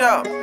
up.